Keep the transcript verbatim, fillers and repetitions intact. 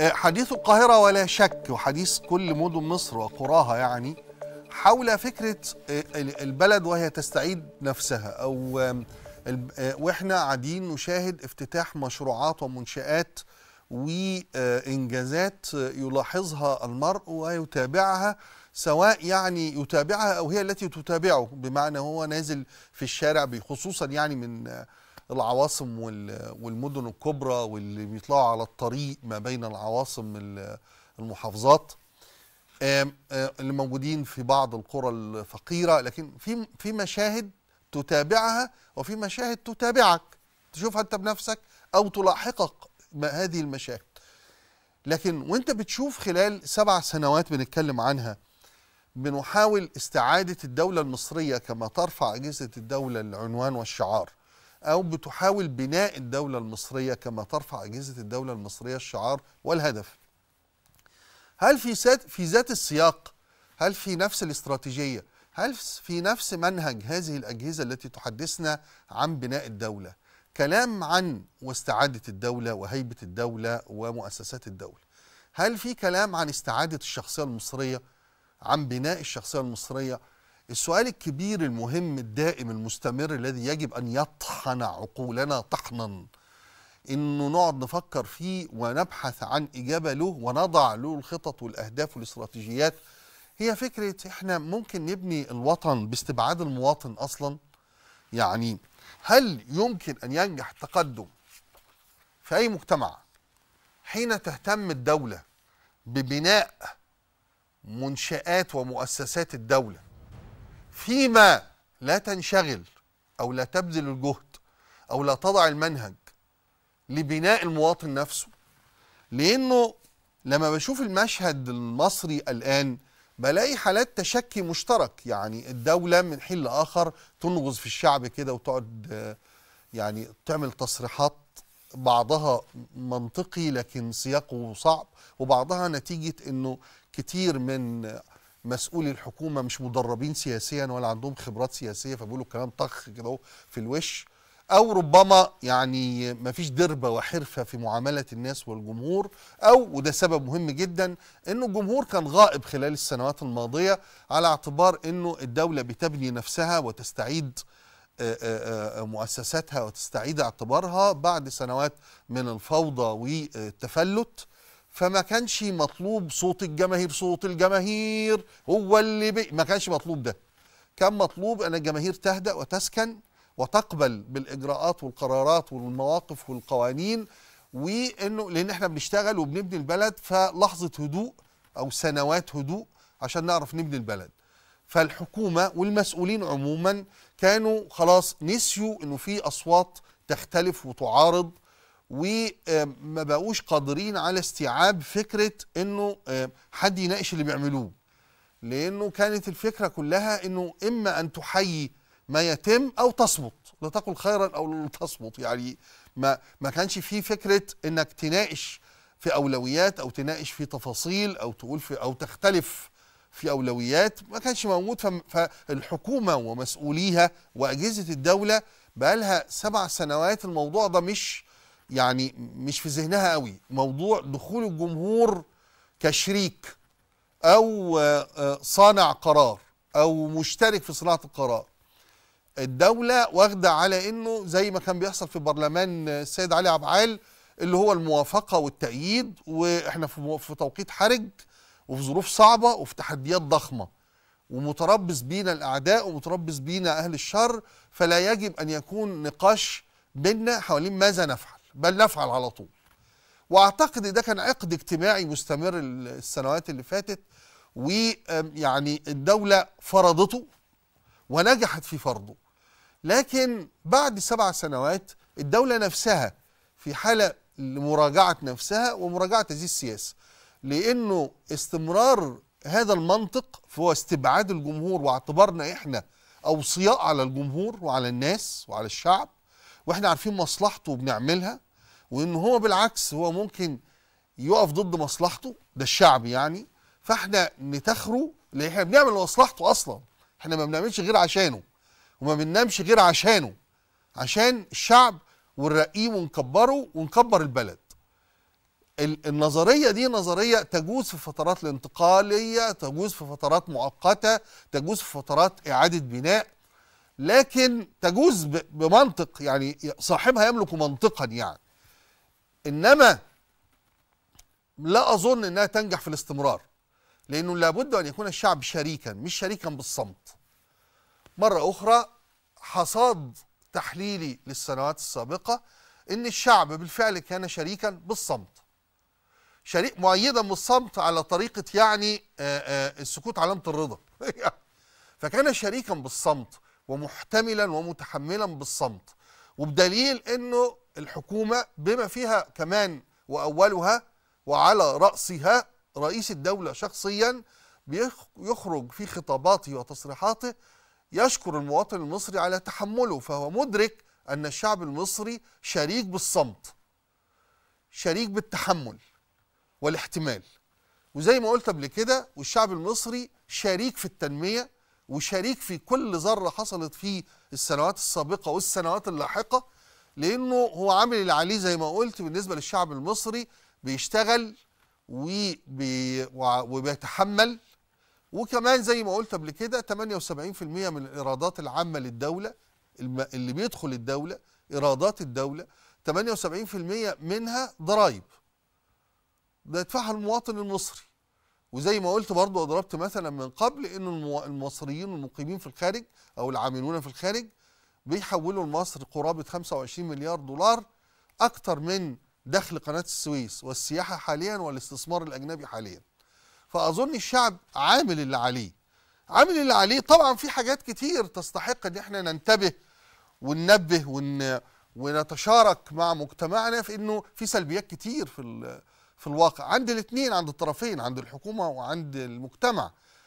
حديث القاهرة ولا شك، وحديث كل مدن مصر وقراها يعني حول فكرة البلد وهي تستعيد نفسها، أو وإحنا قاعدين نشاهد افتتاح مشروعات ومنشآت وإنجازات يلاحظها المرء ويتابعها، سواء يعني يتابعها أو هي التي تتابعه، بمعنى هو نازل في الشارع خصوصا يعني من العواصم والمدن الكبرى واللي بيطلعوا على الطريق ما بين العواصم المحافظات اللي موجودين في بعض القرى الفقيرة، لكن في في مشاهد تتابعها وفي مشاهد تتابعك، تشوفها انت بنفسك او تلاحقك هذه المشاهد. لكن وانت بتشوف خلال سبع سنوات بنتكلم عنها، بنحاول استعادة الدولة المصرية كما ترفع أجهزة الدولة العنوان والشعار، أو بتحاول بناء الدولة المصرية كما ترفع أجهزة الدولة المصرية الشعار والهدف. هل في في ذات السياق؟ هل في نفس الاستراتيجية؟ هل في نفس منهج هذه الأجهزة التي تحدثنا عن بناء الدولة؟ كلام عن واستعادة الدولة وهيبة الدولة ومؤسسات الدولة. هل في كلام عن استعادة الشخصية المصرية؟ عن بناء الشخصية المصرية؟ السؤال الكبير المهم الدائم المستمر الذي يجب أن يطحن عقولنا طحنا، إنه نقعد نفكر فيه ونبحث عن إجابة له ونضع له الخطط والأهداف والاستراتيجيات. هي فكرة إحنا ممكن نبني الوطن باستبعاد المواطن أصلا؟ يعني هل يمكن أن ينجح التقدم في أي مجتمع حين تهتم الدولة ببناء منشآت ومؤسسات الدولة فيما لا تنشغل أو لا تبذل الجهد أو لا تضع المنهج لبناء المواطن نفسه؟ لأنه لما بشوف المشهد المصري الآن بلاقي حالات تشكي مشترك، يعني الدولة من حين لآخر تنغز في الشعب كده وتقعد يعني تعمل تصريحات بعضها منطقي لكن سياقه صعب، وبعضها نتيجة أنه كتير من مسؤولي الحكومة مش مدربين سياسيا ولا عندهم خبرات سياسية فبيقولوا كلام طخ كده في الوش، أو ربما يعني مفيش دربة وحرفة في معاملة الناس والجمهور، أو وده سبب مهم جدا إنه الجمهور كان غائب خلال السنوات الماضية على اعتبار إنه الدولة بتبني نفسها وتستعيد مؤسساتها وتستعيد اعتبارها بعد سنوات من الفوضى والتفلت، فما كانش مطلوب صوت الجماهير، صوت الجماهير هو اللي بي... ما كانش مطلوب ده، كان مطلوب أن الجماهير تهدأ وتسكن وتقبل بالإجراءات والقرارات والمواقف والقوانين، وإنه لأن إحنا بنشتغل وبنبني البلد، فلحظة هدوء أو سنوات هدوء عشان نعرف نبني البلد. فالحكومة والمسؤولين عموما كانوا خلاص نسيوا إنه في أصوات تختلف وتعارض، وما بقوش قادرين على استيعاب فكرة انه حد يناقش اللي بيعملوه، لانه كانت الفكرة كلها انه اما ان تحيي ما يتم او تصمت، لا تقل خيرا او تصمت، يعني ما ما كانش في فكرة انك تناقش في اولويات او تناقش في تفاصيل او تقول في او تختلف في اولويات، ما كانش موجود. فالحكومة ومسؤوليها واجهزة الدولة بقالها سبع سنوات الموضوع ده مش يعني مش في ذهنها قوي، موضوع دخول الجمهور كشريك أو صانع قرار أو مشترك في صناعة القرار. الدولة واخدة على إنه زي ما كان بيحصل في برلمان السيد علي عبعال اللي هو الموافقة والتأييد، وإحنا في توقيت حرج وفي ظروف صعبة وفي تحديات ضخمة، ومتربص بينا الأعداء ومتربص بينا أهل الشر، فلا يجب أن يكون نقاش بينا حوالين ماذا نفعل، بل نفعل على طول. واعتقد ده كان عقد اجتماعي مستمر السنوات اللي فاتت، ويعني الدولة فرضته ونجحت في فرضه، لكن بعد سبع سنوات الدولة نفسها في حالة لمراجعة نفسها ومراجعة هذه السياسة، لأنه استمرار هذا المنطق هو استبعاد الجمهور واعتبارنا إحنا أوصياء على الجمهور وعلى الناس وعلى الشعب، واحنا عارفين مصلحته وبنعملها، وان هو بالعكس هو ممكن يقف ضد مصلحته ده الشعب يعني، فاحنا نتاخره لان احنا بنعمل مصلحته اصلا، احنا ما بنعملش غير عشانه وما بننامش غير عشانه، عشان الشعب ونرقيه ونكبره ونكبر البلد. النظرية دي نظرية تجوز في فترات الانتقالية، تجوز في فترات مؤقتة، تجوز في فترات إعادة بناء، لكن تجوز بمنطق، يعني صاحبها يملك منطقا يعني. إنما لا أظن أنها تنجح في الاستمرار، لأنه لابد أن يكون الشعب شريكا، مش شريكا بالصمت. مرة أخرى حصاد تحليلي للسنوات السابقة أن الشعب بالفعل كان شريكا بالصمت، شريك مؤيدا بالصمت على طريقة يعني السكوت علامة الرضا فكان شريكا بالصمت ومحتملا ومتحملا بالصمت، وبدليل أنه الحكومة بما فيها كمان وأولها وعلى رأسها رئيس الدولة شخصيا بيخرج في خطاباته وتصريحاته يشكر المواطن المصري على تحمله، فهو مدرك أن الشعب المصري شريك بالصمت، شريك بالتحمل والاحتمال. وزي ما قلت قبل كده، والشعب المصري شريك في التنمية وشريك في كل ذرة حصلت في السنوات السابقة والسنوات اللاحقة، لأنه هو عامل اللي عليه زي ما قلت. بالنسبة للشعب المصري بيشتغل وبي وبيتحمل، وكمان زي ما قلت قبل كده ثمانية وسبعين في المية من الإيرادات العامة للدولة اللي بيدخل الدولة، إيرادات الدولة ثمانية وسبعين في المية منها ضرائب ده يدفعها المواطن المصري. وزي ما قلت برضه وضربت مثلا من قبل إن المصريين المقيمين في الخارج أو العاملون في الخارج بيحولوا لمصر قرابة خمسة وعشرين مليار دولار أكتر من دخل قناة السويس والسياحة حاليا والاستثمار الأجنبي حاليا. فأظن الشعب عامل اللي عليه، عامل اللي عليه. طبعا في حاجات كتير تستحق ان احنا ننتبه وننبه ون... ونتشارك مع مجتمعنا في انه في سلبيات كتير في ال... في الواقع عند الاثنين، عند الطرفين، عند الحكومة وعند المجتمع.